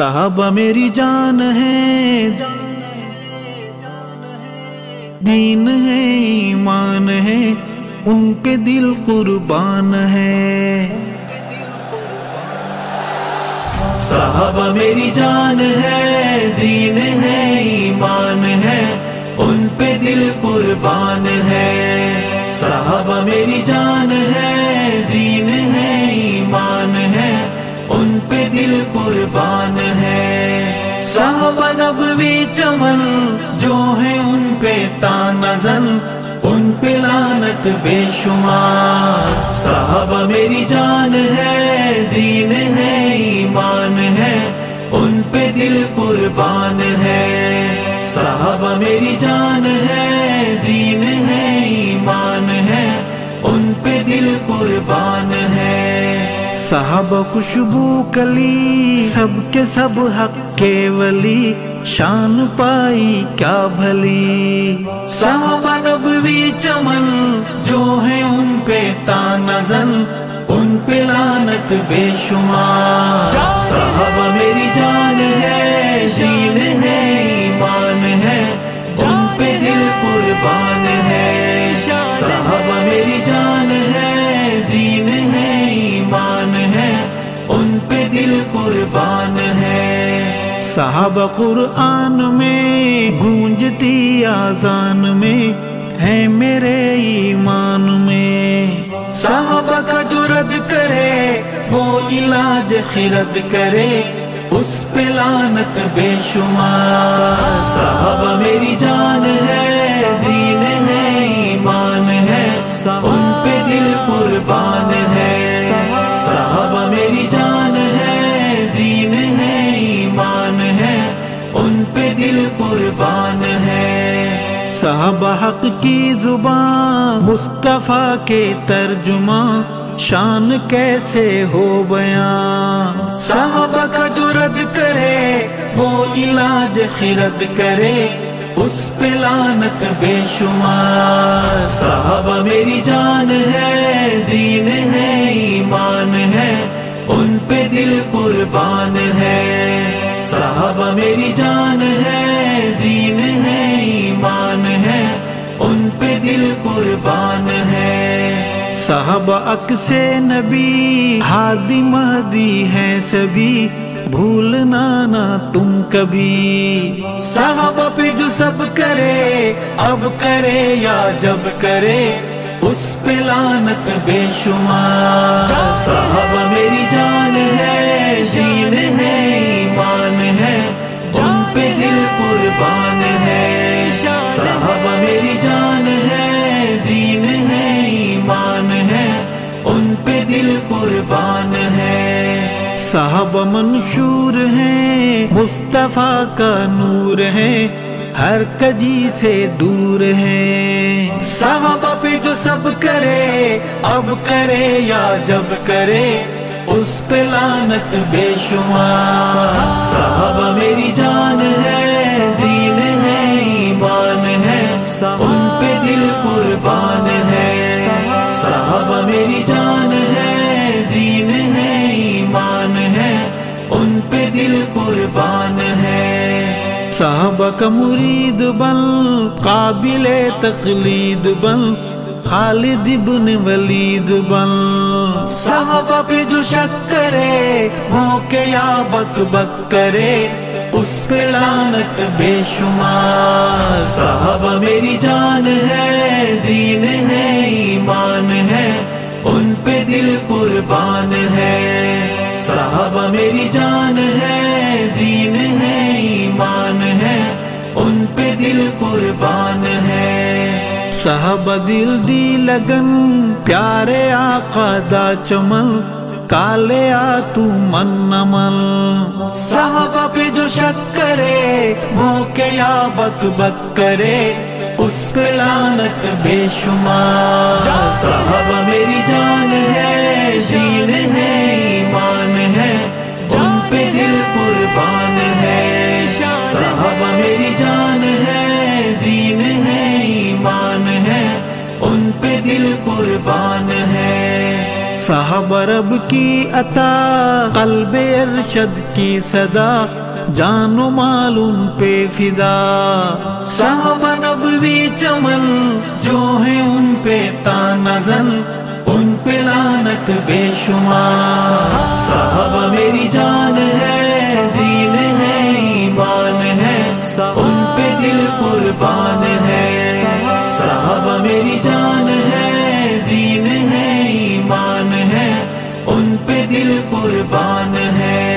साहबा मेरी जान है, दीन है ईमान है, उनके दिल कुर्बान है। साहबा मेरी जान है, दीन है ईमान है, उन पे दिल कुर्बान है। साहबा मेरी जान है, दीन है ईमान है, उन पे दिल कुर्बान है। साहबा नबवी चमन जो है उन पे तानजन, उन पे लानत बेशुमार। साहबा मेरी जान है, दीन है ईमान है, उन पे दिल कुर्बान है। साहबा मेरी जान है, दीन है ईमान है, उन पे दिल कुर्बान है। साहबा खुशबू कली सबके सब हक के वली, शान पाई क्या भली। साहबा नबवी चमन जो है उन पे तानजन, उन पे लानत बेशुमार। साहबा मेरी जान है, दीन है ईमान है, उन पे दिल कुर्बान है। साहबा मेरी जान है, दीन है ईमान है, उन पे दिल कुर्बान है। साहबा कुरान में गूंजती आजान में है, मेरे ईमान में। साहबा का जो रद करे वो इलाज खिरद करे, उस पे लानत बेशुमार। साहबा मेरी जान है, दीन है ईमान है, उन पे दिल कुर्बान है। साहबा मेरी जान है, दीन है ईमान है, उन पे दिल कुर्बान है। साहबा हक की जुबान मुस्तफा के तर्जुमा, शान कैसे हो बयां। साहबा का जो रद करे वो इलाज खिरद करे, उस पे लानत बेशुमार। साहबा मेरी जान है, दीन है ईमान है, उन पे दिल कुर्बान है। साहबा मेरी जान है, दीन है ईमान है, उन पे दिल कुर्बान है। साहबा अक्से नबी हादी महदी हैं सभी, भूलना ना तुम कभी। साहबा पे जो सब करे अब करे या जब करे, उस पे लानत बेशुमार। साहबा मेरी जान है, दीन है ईमान है, उन पे दिल कुर्बान है। साहबा मेरी जान है, दीन है ईमान है, उन पे दिल कुर्बान है। साहबा मंशूर हैं मुस्तफा का नूर है, हर कजी से दूर है। साहबा पे जो सब करे अब करे या जब करे, उस पे लानत बेशुमार। साहबा मेरी जान है, दीन है ईमान है, उन पे दिल कुर्बान है। साहबा मेरी जान है, दीन है ईमान है, उन पे दिल कुर्बान है। साहबा का मुरीद बन काबिले तकलीद बन, खालिद इब्न वलीद बन। साहबा पे जो शक करे वो के या बक बक करे, उस पे लानत बेशुमार। साहबा मेरी जान है, दीन है ईमान है, उन पे दिल कुर्बान है। साहबा मेरी जान है, दीन है ईमान है, उन पे दिल कुर्बान है। साहबा दिल दी लगन प्यारे आका दा चमन, काले आ तू मन नमन। साहबा पे जो शक करे वो के या बक बक करे, उस पे लानत बेशुमार। साहबा मेरी जान है, दीन है ईमान है, उन पे दिल कुर्बान है। साहबा मेरी जान है, दीन है ईमान है, उन पे दिल कुर्बान है। साहब रब की अता, कल्बे अरशद की सदा, जानो माल उन पे फिदा। साहब नबवी चमन, जो है उन पे तानजन, उन पे लानत बेशुमार। साहब मेरी जान है, दीन है, ईमान है, उन पे दिल कुर्बान है। साहब मेरी जान है, दीन है, ईमान है, उन पे दिल कुर्बान है।